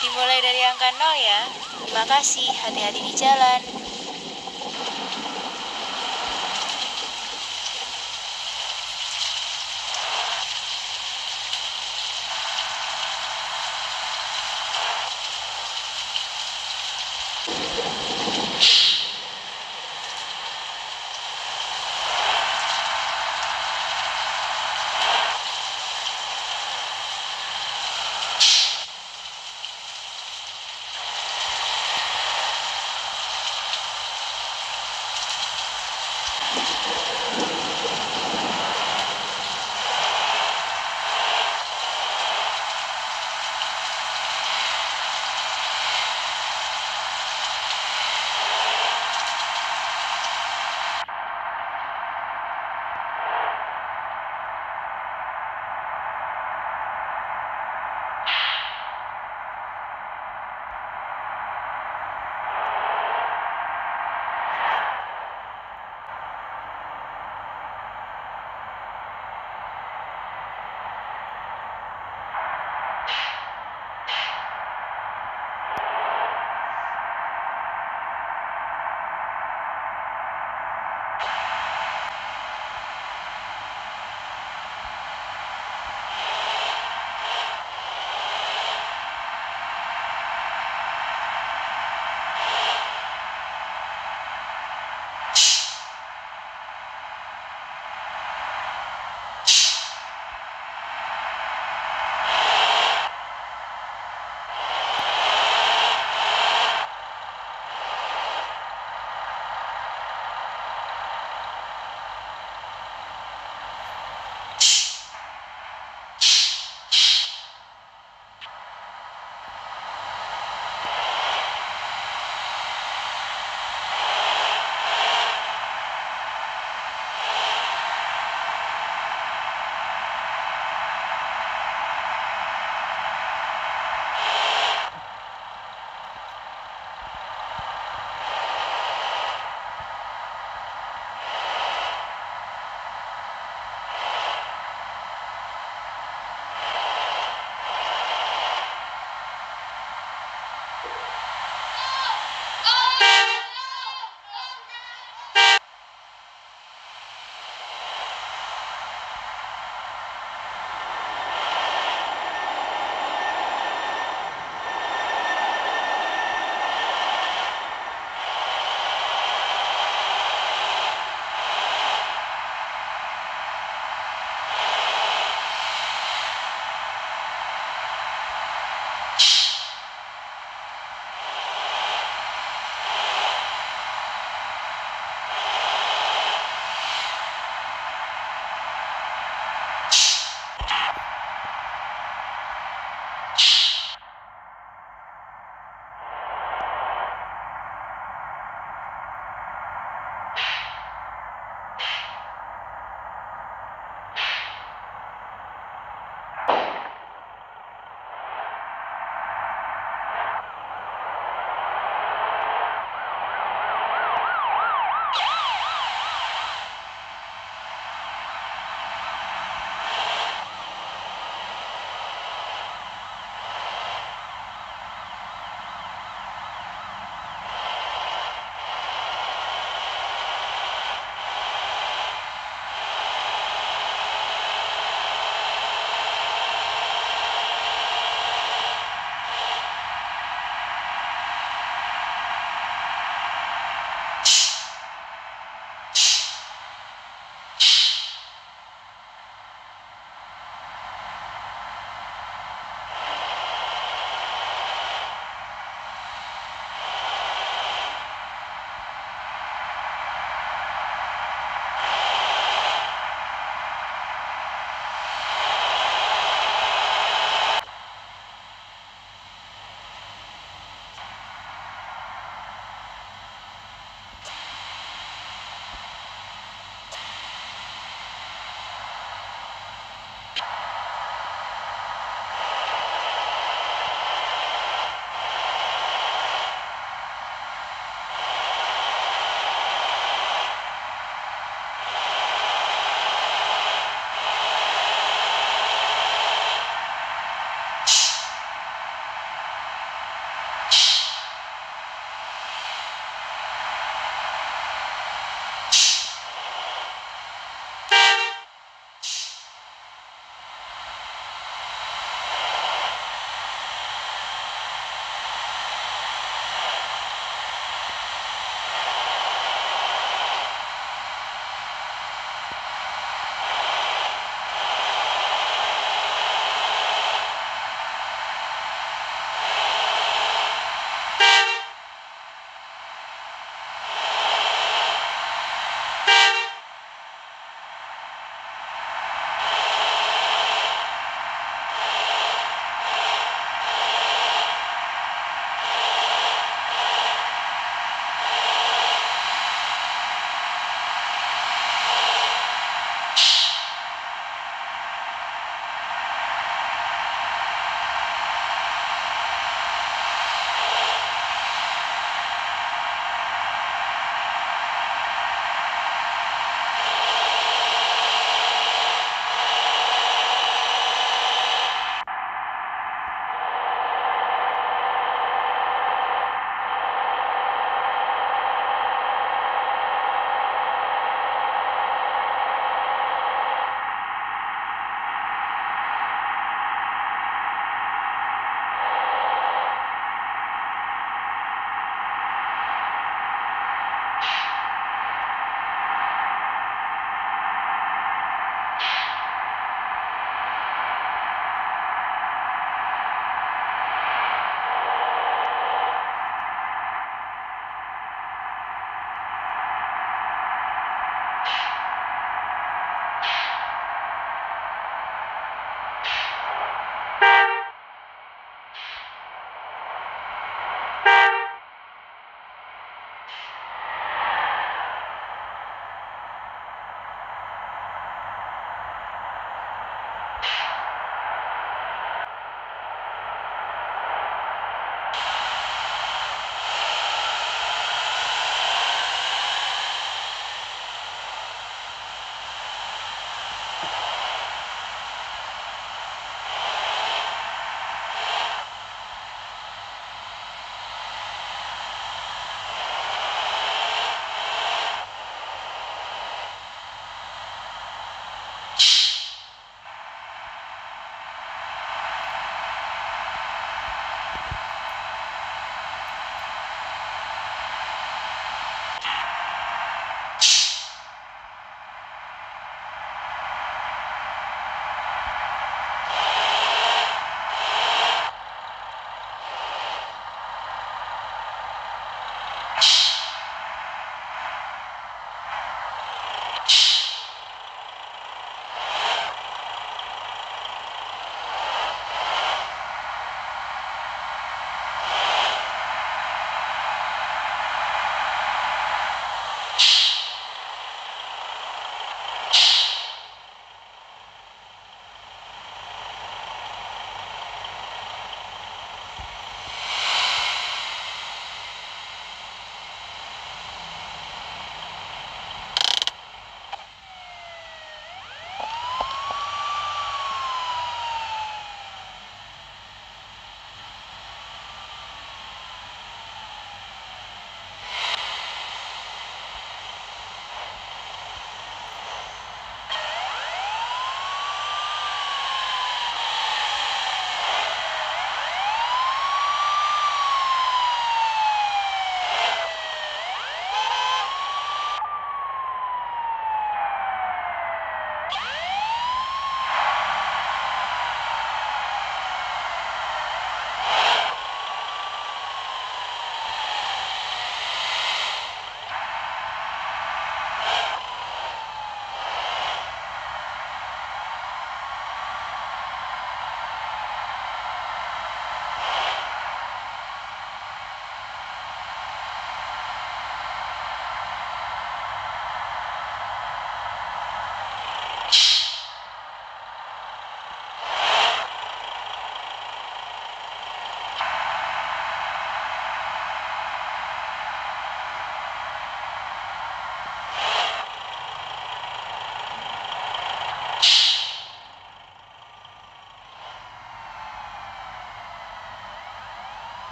Dimulai dari angka 0 ya. Terima kasih, hati-hati di jalan.